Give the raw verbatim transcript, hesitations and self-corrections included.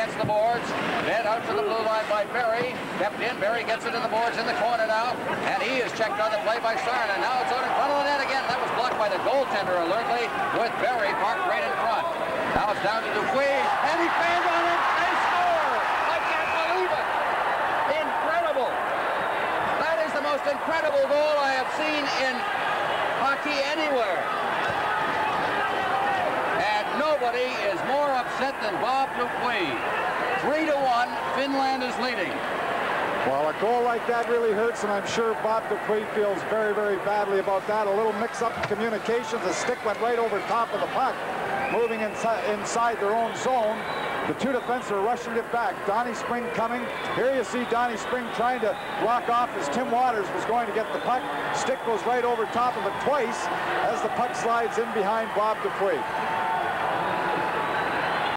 against the boards. Fed out to the blue line by Barry. Kept in. Barry gets it in the boards in the corner now. And he is checked on the play by Sarna. Now it's out in front of the net again. That was blocked by the goaltender alertly with Barry parked right in front. Now it's down to Dupuis. And he fanned on it. They score! I can't believe it. Incredible. That is the most incredible goal I have seen in hockey anywhere. Nobody is more upset than Bob Dupuis. Three to one, Finland is leading. Well, a goal like that really hurts, and I'm sure Bob Dupuis feels very, very badly about that. A little mix-up in communications. The stick went right over top of the puck, moving inside, inside their own zone. The two defensemen rushing it back. Donnie Spring coming. Here you see Donnie Spring trying to block off as Tim Waters was going to get the puck. Stick goes right over top of it twice as the puck slides in behind Bob Dupuis.